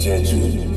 judgment.